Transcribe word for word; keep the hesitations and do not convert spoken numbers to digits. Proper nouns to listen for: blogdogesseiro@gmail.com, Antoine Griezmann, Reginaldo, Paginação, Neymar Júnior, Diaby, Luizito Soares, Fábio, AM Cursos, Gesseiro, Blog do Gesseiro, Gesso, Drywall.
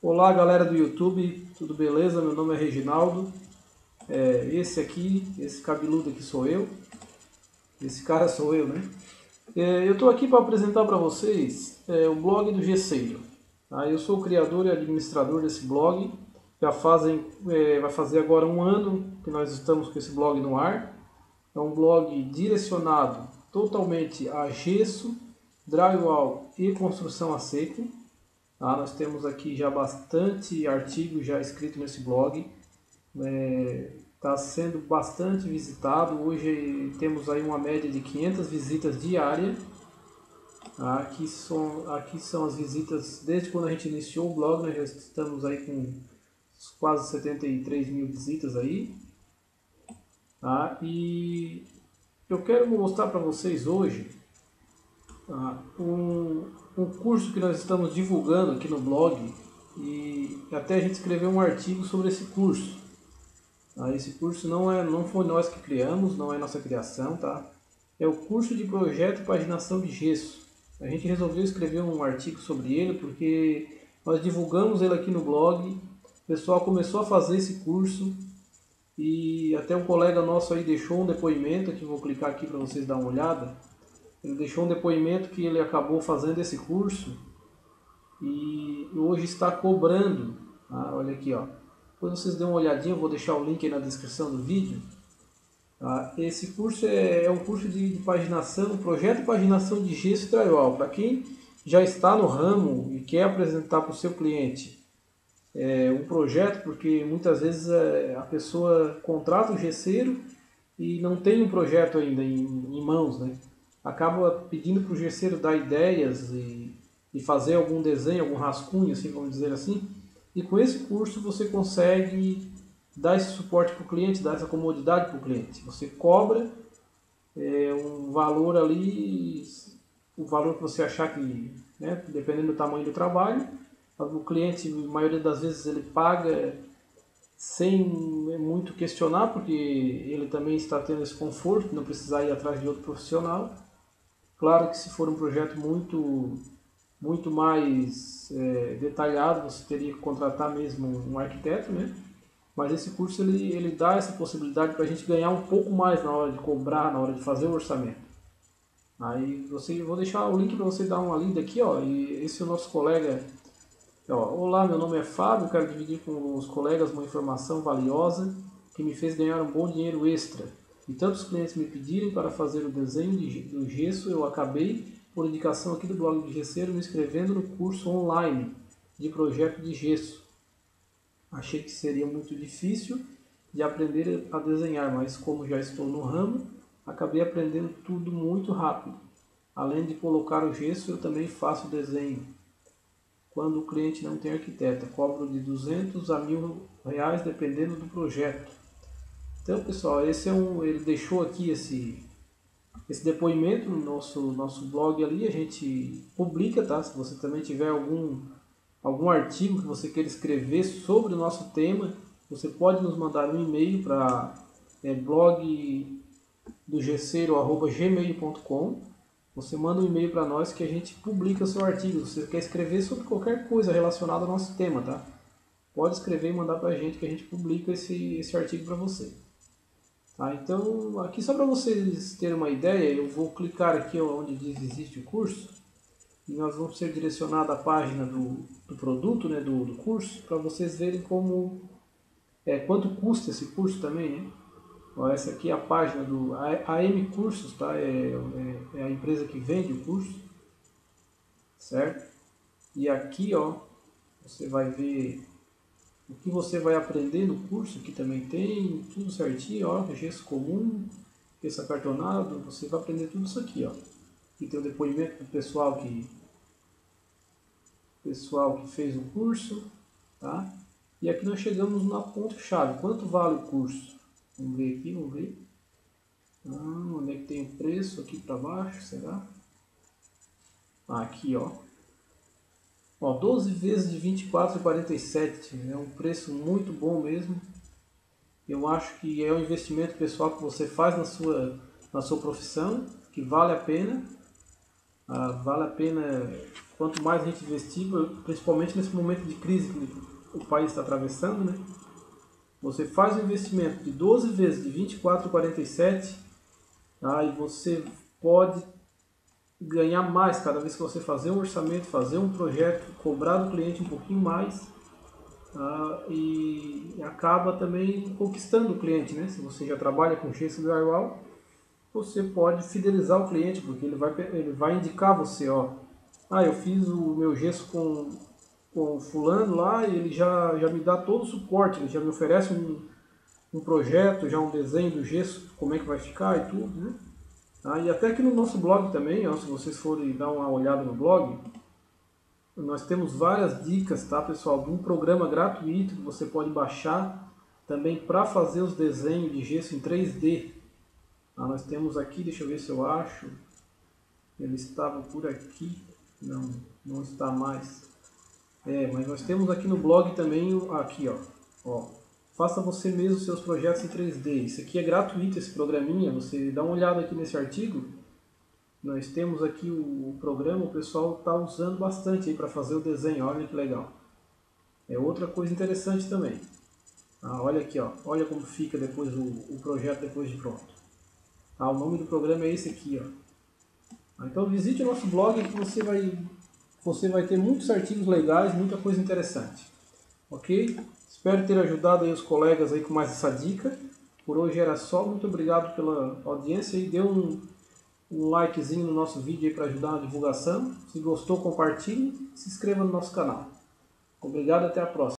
Olá galera do YouTube, tudo beleza? Meu nome é Reginaldo, é, esse aqui, esse cabeludo aqui sou eu, esse cara sou eu, né? É, eu estou aqui para apresentar para vocês é, o blog do Gesseiro. Tá? Eu sou o criador e administrador desse blog, já fazem, é, vai fazer agora um ano que nós estamos com esse blog no ar. É um blog direcionado totalmente a gesso, drywall e construção a seco. Ah, nós temos aqui já bastante artigo já escrito nesse blog, está é, sendo bastante visitado. Hoje temos aí uma média de quinhentas visitas diárias. Ah, aqui, são, aqui são as visitas desde quando a gente iniciou o blog, nós já estamos aí com quase setenta e três mil visitas aí. Ah, e eu quero mostrar para vocês hoje ah, um... um curso que nós estamos divulgando aqui no blog, e até a gente escreveu um artigo sobre esse curso. Esse curso não, é, não foi nós que criamos, não é nossa criação, tá? É o curso de projeto e paginação de gesso. A gente resolveu escrever um artigo sobre ele porque nós divulgamos ele aqui no blog, o pessoal começou a fazer esse curso e até um colega nosso aí deixou um depoimento, que eu vou clicar aqui para vocês darem uma olhada. Ele deixou um depoimento que ele acabou fazendo esse curso e hoje está cobrando. Ah, olha aqui, ó. Depois vocês dêem uma olhadinha, eu vou deixar o link aí na descrição do vídeo. Ah, esse curso é, é um curso de, de paginação, projeto e paginação de gesso e drywall. Para quem já está no ramo e quer apresentar para o seu cliente é, um projeto, porque muitas vezes é, a pessoa contrata o gesseiro e não tem um projeto ainda em, em mãos, né? Acaba pedindo para o gesseiro dar ideias e, e fazer algum desenho, algum rascunho, assim, vamos dizer assim. E com esse curso você consegue dar esse suporte para o cliente, dar essa comodidade para o cliente. Você cobra é, um valor ali, o valor que você achar que, né, dependendo do tamanho do trabalho, o cliente, a maioria das vezes, ele paga sem muito questionar, porque ele também está tendo esse conforto, não precisar ir atrás de outro profissional. Claro que se for um projeto muito, muito mais é, detalhado, você teria que contratar mesmo um arquiteto, né? Mas esse curso ele, ele dá essa possibilidade para a gente ganhar um pouco mais na hora de cobrar, na hora de fazer o orçamento. Aí você, vou deixar o link para você dar uma lida aqui, ó. E esse é o nosso colega. Ó, olá, meu nome é Fábio, quero dividir com os colegas uma informação valiosa que me fez ganhar um bom dinheiro extra. E tantos clientes me pedirem para fazer o desenho de, do gesso, eu acabei, por indicação aqui do blog do Gesseiro, me inscrevendo no curso online de projeto de gesso. Achei que seria muito difícil de aprender a desenhar, mas como já estou no ramo, acabei aprendendo tudo muito rápido. Além de colocar o gesso, eu também faço o desenho. Quando o cliente não tem arquiteta, cobro de duzentos a mil reais dependendo do projeto. Então pessoal, esse é um, ele deixou aqui esse, esse depoimento no nosso, nosso blog ali, a gente publica, tá? Se você também tiver algum, algum artigo que você queira escrever sobre o nosso tema, você pode nos mandar um e-mail para é, blog do gesseiro arroba gmail ponto com. Você manda um e-mail para nós que a gente publica o seu artigo. Se você quer escrever sobre qualquer coisa relacionada ao nosso tema, tá? Pode escrever e mandar para a gente que a gente publica esse, esse artigo para você. Tá, então, aqui só para vocês terem uma ideia, eu vou clicar aqui onde diz existe o curso e nós vamos ser direcionados à página do, do produto, né, do, do curso, para vocês verem como, é, quanto custa esse curso também, né? Ó, essa aqui é a página do A M Cursos, tá? É, é, é a empresa que vende o curso, certo? E aqui, ó, você vai ver o que você vai aprender no curso, que também tem tudo certinho, ó, gesso comum, gesso acartonado, você vai aprender tudo isso aqui, ó. Aqui tem o depoimento do pessoal que, pessoal que fez o curso, tá? E aqui nós chegamos na ponto-chave, quanto vale o curso? Vamos ver aqui, vamos ver. Ah, onde é que tem o preço? Aqui para baixo, será? Ah, aqui, ó. Ó, doze vezes de vinte e quatro reais e quarenta e sete centavos, é um preço muito bom mesmo. Eu acho que é um investimento pessoal que você faz na sua, na sua profissão, que vale a pena. Ah, vale a pena, quanto mais a gente investir, principalmente nesse momento de crise que o país está atravessando, né? Você faz um investimento de doze vezes, de vinte e quatro a quarenta e sete, tá? E você pode ganhar mais cada vez que você fazer um orçamento, fazer um projeto, cobrar do cliente um pouquinho mais, tá? E acaba também conquistando o cliente, né? Se você já trabalha com gesso drywall, você pode fidelizar o cliente, porque ele vai, ele vai indicar você, ó, ah, eu fiz o meu gesso com, com fulano lá e ele já, já me dá todo o suporte, ele já me oferece um, um projeto, já um desenho do gesso, como é que vai ficar e tudo, né? Ah, e até aqui no nosso blog também, ó, se vocês forem dar uma olhada no blog, nós temos várias dicas, tá, pessoal, de um programa gratuito que você pode baixar também para fazer os desenhos de gesso em três D. Ah, nós temos aqui, deixa eu ver se eu acho, ele estava por aqui, não, não está mais. É, mas nós temos aqui no blog também, aqui ó, ó, faça você mesmo seus projetos em três D, isso aqui é gratuito, esse programinha, você dá uma olhada aqui nesse artigo, nós temos aqui o, o programa, o pessoal está usando bastante aí para fazer o desenho, olha que legal. É outra coisa interessante também. Ah, olha aqui ó, olha como fica depois o, o projeto depois de pronto. Ah, o nome do programa é esse aqui, ó. Então visite o nosso blog que você vai, você vai ter muitos artigos legais, muita coisa interessante. Ok? Espero ter ajudado aí os colegas aí com mais essa dica. Por hoje era só. Muito obrigado pela audiência e dê um, um likezinho no nosso vídeo para ajudar na divulgação. Se gostou, compartilhe e se inscreva no nosso canal. Obrigado, até a próxima.